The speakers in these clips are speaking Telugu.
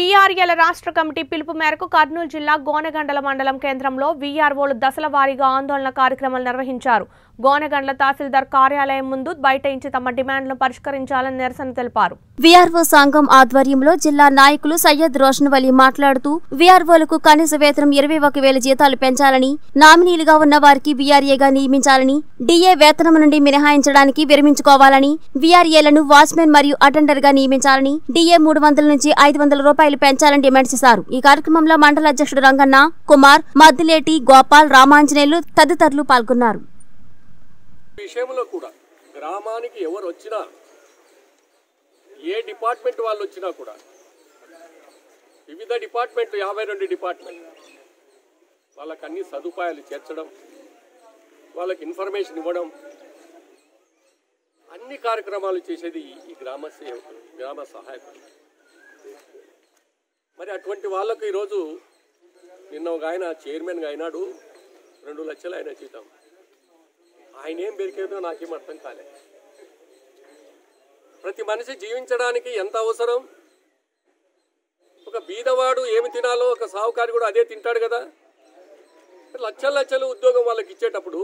వీఆర్ఏల రాష్ట్ర కమిటీ పిలుపు మేరకు కర్నూలు జిల్లా గోనెగండ్ల మండలం కేంద్రంలో వీఆర్ఓలు దశలవారీగా ఆందోళన కార్యక్రమాలు నిర్వహించారు. గోనెగండ్ల తహసీల్దార్ కార్యాలయం ముందు బైఠాయించి తమ డిమాండ్లను పరిష్కరించాలని నిరసన తెలిపారు. వీఆర్ఓ సంఘం ఆధ్వర్యంలో జిల్లా నాయకులు సయ్యద్ రోషన్ వలి మాట్లాడుతూ వీఆర్ఓలకు కనీస వేతనం 21,000 జీతాలు పెంచాలని, నామినీలుగా ఉన్న వారికి వీఆర్ఏగా నియమించాలని, డిఏ వేతనం నుండి మినహాయించడానికి విరమించుకోవాలని, వీఆర్ఏలను వాచ్మెన్ మరియు అటెండర్ గా నియమించాలని, డిఏ 300 నుంచి 500 రూపాయలు పెంచాలని డిమాండ్ చేశారు. ఈ కార్యక్రమంలో మండల అధ్యక్షుడు రంగన్న, కుమార్, మద్దిలేటి, గోపాల్, రామాంజనేయులు తదితరులు పాల్గొన్నారు. విషయంలో కూడా గ్రామానికి ఎవరు వచ్చినా, ఏ డిపార్ట్మెంట్ వాళ్ళు వచ్చినా కూడా వివిధ డిపార్ట్మెంట్లు 52 డిపార్ట్మెంట్ వాళ్ళకి అన్ని సదుపాయాలు చేర్చడం, వాళ్ళకి ఇన్ఫర్మేషన్ ఇవ్వడం, అన్ని కార్యక్రమాలు చేసేది ఈ గ్రామ సహాయకులు. మరి అటువంటి వాళ్ళకు ఈరోజు నిన్న ఒక ఆయన చైర్మన్గా అయినాడు, 2 లక్షలు ఆయన జీతం. ఆయన ఏం పెరిగేదో నాకేం అర్థం కాలే. ప్రతి మనిషి జీవించడానికి ఎంత అవసరం, ఒక బీదవాడు ఏమి తినాలో ఒక సావుకారి కూడా అదే తింటాడు కదా. లక్షలు ఉద్యోగం వాళ్ళకి ఇచ్చేటప్పుడు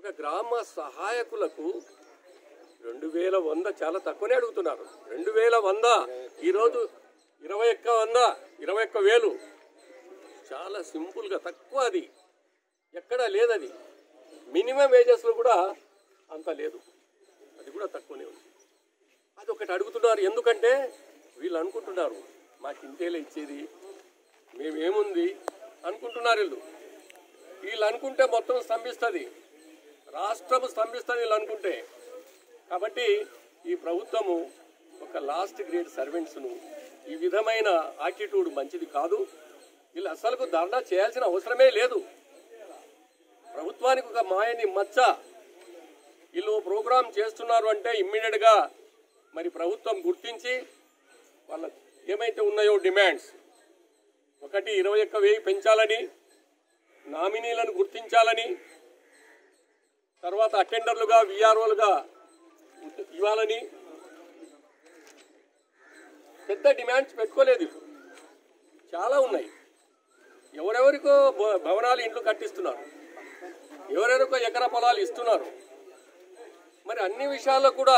ఒక గ్రామ సహాయకులకు 2,100 చాలా తక్కువనే అడుగుతున్నారు. 2,100 ఈరోజు 21,000 చాలా సింపుల్గా తక్కువ, అది ఎక్కడా లేదది. మినిమం వేజెస్లో కూడా అంత లేదు, అది కూడా తక్కువనే ఉంది. అది ఒకటి అడుగుతున్నారు. ఎందుకంటే వీళ్ళు అనుకుంటున్నారు మాకు ఇంతేలా ఇచ్చేది, మేమేముంది అనుకుంటున్నారు వీళ్ళు. వీళ్ళు అనుకుంటే మొత్తం స్తంభిస్తుంది, రాష్ట్రము స్తంభిస్తుంది వీళ్ళు అనుకుంటే. కాబట్టి ఈ ప్రభుత్వము ఒక లాస్ట్ గ్రేడ్ సర్వెంట్స్ను ఈ విధమైన యాటిట్యూడ్ మంచిది కాదు. వీళ్ళు అసలుకు ధర్నా చేయాల్సిన అవసరమే లేదు. ప్రభుత్వానికి ఒక మాయని మచ్చ, వీళ్ళు ప్రోగ్రాం చేస్తున్నారు అంటే ఇమ్మీడియట్గా మరి ప్రభుత్వం గుర్తించి వాళ్ళ ఏమైతే ఉన్నాయో డిమాండ్స్, ఒకటి 21,000 పెంచాలని, నామినీలను గుర్తించాలని, తర్వాత అటెండర్లుగా వీఆర్ఓలుగా ఇవ్వాలని పెద్ద డిమాండ్స్ పెట్టుకోలేదు. చాలా ఉన్నాయి. ఎవరెవరికో భవనాలు ఇండ్లు కట్టిస్తున్నారు, ఎవరెవరికో ఎకర పొలాలు ఇస్తున్నారు. మరి అన్ని విషయాల్లో కూడా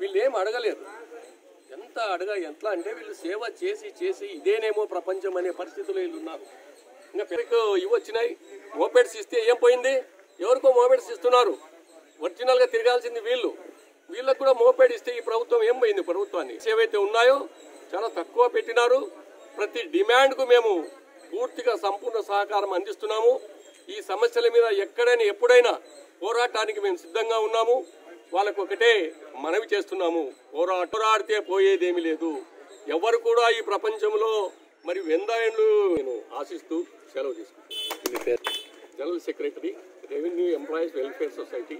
వీళ్ళు ఏం అడగలేదు. ఎట్లా అంటే వీళ్ళు సేవ చేసి చేసి ఇదేనేమో ప్రపంచం అనే పరిస్థితుల్లో వీళ్ళు ఉన్నారు. ఇంకా పెరుగు ఇవి వచ్చినాయి, మోపెడ్స్ ఇస్తే ఏం పోయింది, ఎవరికో మోపెడ్స్ ఇస్తున్నారు. ఒరిజినల్గా తిరగాల్సింది వీళ్ళు, వీళ్ళకు కూడా మోపెడ్ ఇస్తే ఈ ప్రభుత్వం ఏం పోయింది. ప్రభుత్వాన్ని ఏవైతే ఉన్నాయో చాలా తక్కువ పెట్టినారు. ప్రతి డిమాండ్కు మేము పూర్తిగా సంపూర్ణ సహకారం అందిస్తున్నాము. ఈ సమస్యల మీద ఎక్కడైనా ఎప్పుడైనా పోరాటానికి మేము సిద్ధంగా ఉన్నాము. వాళ్ళకు ఒకటే మనవి చేస్తున్నాము, పోరాడితే పోయేదేమీ లేదు. ఎవరు కూడా ఈ ప్రపంచంలో మరి వెందాయన్లు నేను ఆశిస్తూ సెలవు తీసుకుంటాను. General secretary, revenue employees welfare society.